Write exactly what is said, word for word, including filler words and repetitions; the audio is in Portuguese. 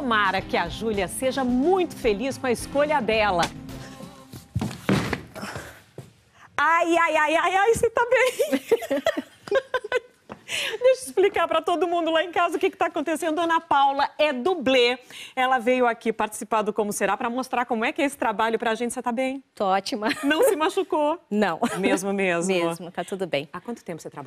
tomara que a Júlia seja muito feliz com a escolha dela. Ai, ai, ai, ai, ai, você tá bem? Deixa eu explicar para todo mundo lá em casa o que está acontecendo. Ana Paula é dublê. Ela veio aqui participar do Como Será para mostrar como é que é esse trabalho para a gente. Você está bem? Tô ótima. Não se machucou? Não. Mesmo, mesmo? Mesmo, tá tudo bem. Há quanto tempo você trabalha?